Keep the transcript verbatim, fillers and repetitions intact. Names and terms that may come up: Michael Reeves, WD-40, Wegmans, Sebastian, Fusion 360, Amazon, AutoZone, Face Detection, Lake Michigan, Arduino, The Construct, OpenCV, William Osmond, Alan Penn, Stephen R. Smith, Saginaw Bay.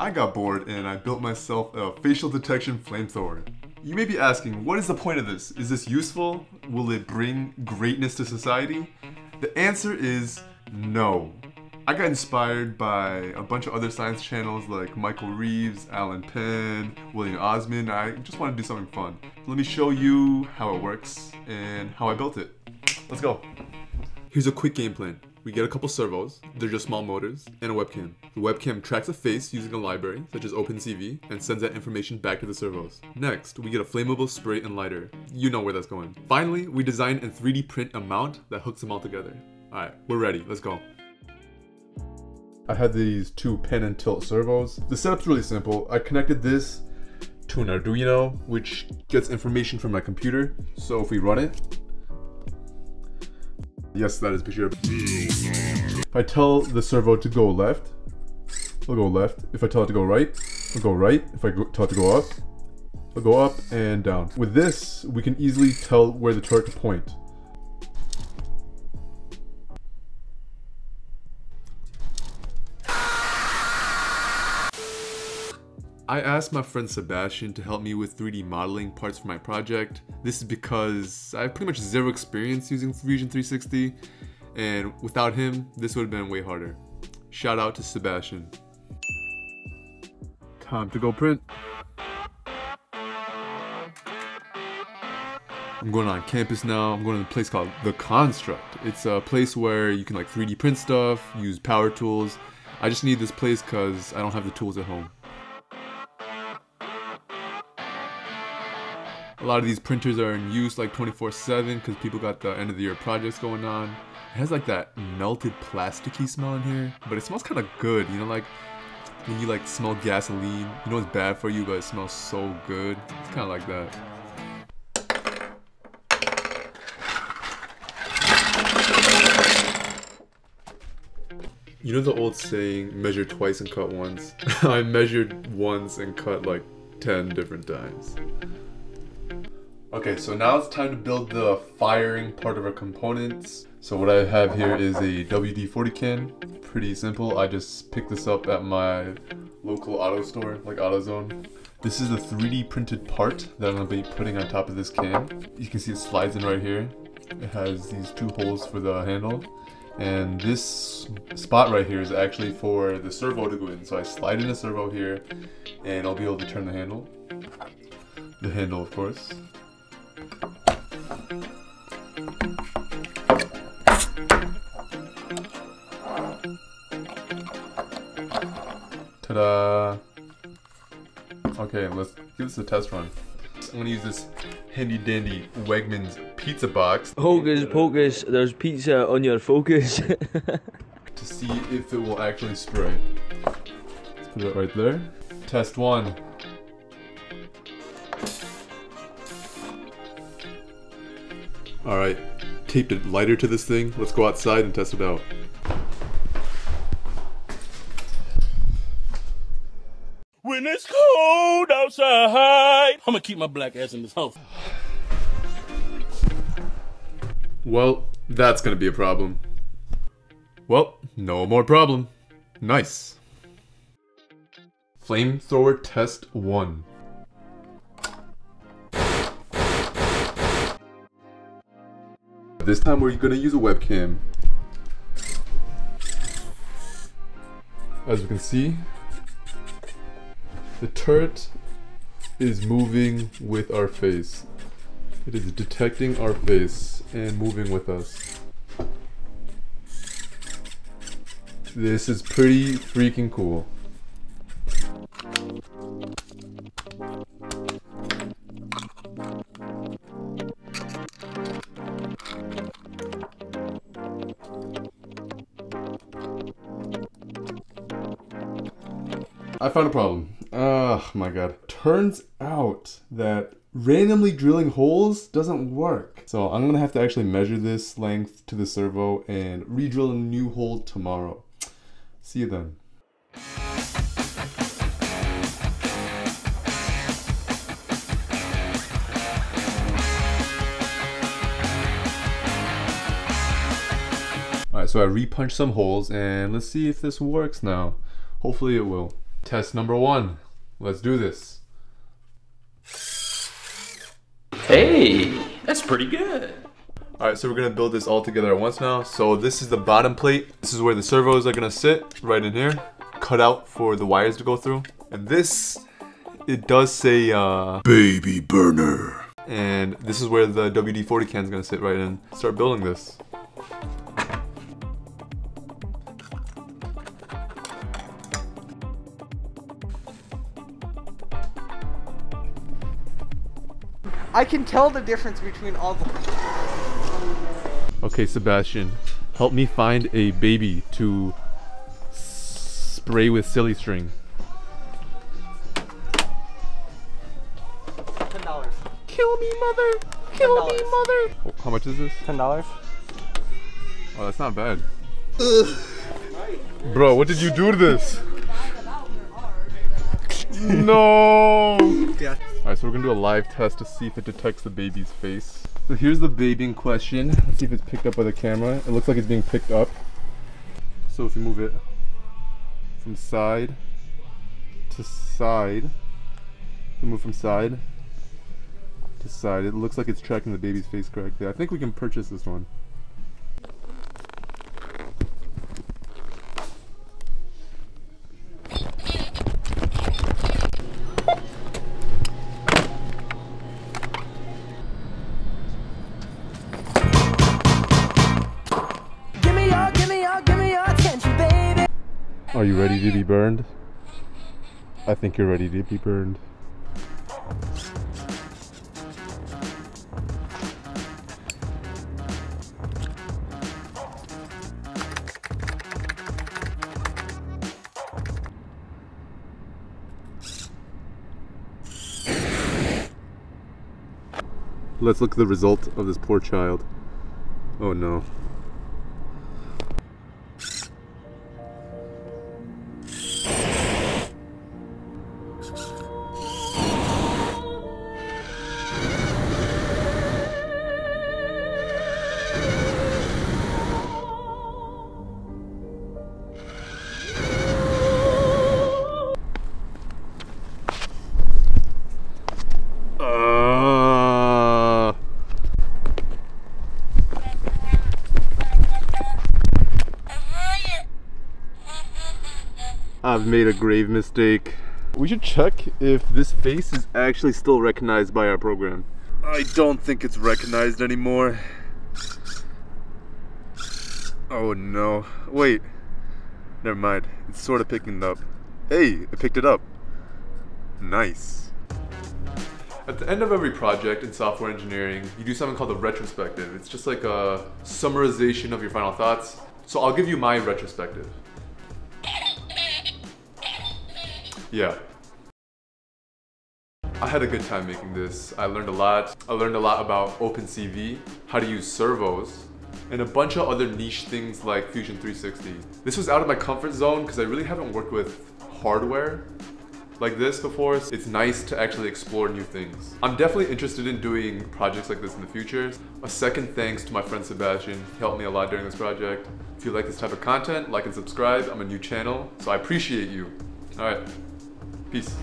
I got bored and I built myself a facial detection flamethrower. You may be asking, what is the point of this? Is this useful? Will it bring greatness to society? The answer is no. I got inspired by a bunch of other science channels like Michael Reeves, Alan Penn, William Osmond. I just want to do something fun. Let me show you how it works and how I built it. Let's go. Here's a quick game plan. We get a couple servos, they're just small motors, and a webcam. The webcam tracks a face using a library, such as OpenCV, and sends that information back to the servos. Next, we get a flammable spray and lighter. You know where that's going. Finally, we design and three D print a mount that hooks them all together. Alright, we're ready, let's go. I had these two pin and tilt servos. The setup's really simple. I connected this to an Arduino, which gets information from my computer. So if we run it, yes, that is picture. If I tell the servo to go left, it'll go left. If I tell it to go right, it'll go right. If I tell it to go up, it'll go up and down. With this, we can easily tell where the torque to point. I asked my friend Sebastian to help me with three D modeling parts for my project. This is because I have pretty much zero experience using Fusion three sixty, and without him, this would have been way harder. Shout out to Sebastian. Time to go print. I'm going on campus now. I'm going to a place called The Construct. It's a place where you can like three D print stuff, use power tools. I just need this place because I don't have the tools at home. A lot of these printers are in use like twenty-four seven because people got the end of the year projects going on. It has like that melted plasticky smell in here, but it smells kind of good. You know, like when you like smell gasoline, you know it's bad for you, but it smells so good. It's kind of like that. You know the old saying, measure twice and cut once? I measured once and cut like ten different times. Okay, so now it's time to build the firing part of our components. So what I have here is a W D forty can. Pretty simple. I just picked this up at my local auto store, like AutoZone. This is a three D printed part that I'm gonna be putting on top of this can. You can see it slides in right here. It has these two holes for the handle. And this spot right here is actually for the servo to go in. So I slide in a servo here and I'll be able to turn the handle. The handle, of course. Ta-da! Okay, let's give this a test run. I'm gonna use this handy dandy Wegmans pizza box. Hocus pocus, there's pizza on your focus. To see if it will actually spray. Let's put it right there. Test one. Alright, taped a lighter to this thing. Let's go outside and test it out. When it's cold outside, I'm gonna keep my black ass in this house. Well, that's gonna be a problem. Well, no more problem. Nice. Flamethrower test one. This time we're gonna use a webcam. As you can see, the turret is moving with our face. It is detecting our face and moving with us. This is pretty freaking cool. I found a problem. Oh my god. Turns out that randomly drilling holes doesn't work. So I'm gonna have to actually measure this length to the servo and re-drill a new hole tomorrow. See you then. Alright, so I re-punched some holes and let's see if this works now. Hopefully it will. Test number one. Let's do this. Hey, that's pretty good. All right, so we're gonna build this all together at once now. So this is the bottom plate. This is where the servos are gonna sit, right in here. Cut out for the wires to go through. And this, it does say, uh, baby burner. And this is where the W D forty can's gonna sit right in. Start building this. I can tell the difference between all the... Okay, Sebastian, help me find a baby to spray with silly string. ten dollars. Kill me, mother! Kill me, mother! Oh, how much is this? ten dollars. Oh, that's not bad. Ugh. Bro, what did you do to this? No! Yeah. Alright, so we're gonna do a live test to see if it detects the baby's face. So here's the baby in question. Let's see if it's picked up by the camera. It looks like it's being picked up. So if you move it from side to side, we move from side to side. It looks like it's tracking the baby's face correctly. I think we can purchase this one. Are you ready to be burned? I think you're ready to be burned. Let's look at the result of this poor child. Oh no. I've made a grave mistake. We should check if this face is actually still recognized by our program. I don't think it's recognized anymore. Oh no. Wait. Never mind. It's sort of picking it up. Hey, it picked it up. Nice. At the end of every project in software engineering, you do something called a retrospective. It's just like a summarization of your final thoughts. So I'll give you my retrospective. Yeah. I had a good time making this. I learned a lot. I learned a lot about OpenCV, how to use servos, and a bunch of other niche things like Fusion three sixty. This was out of my comfort zone because I really haven't worked with hardware like this before. So it's nice to actually explore new things. I'm definitely interested in doing projects like this in the future. A second thanks to my friend Sebastian. He helped me a lot during this project. If you like this type of content, like and subscribe. I'm a new channel, so I appreciate you. All right. Peace.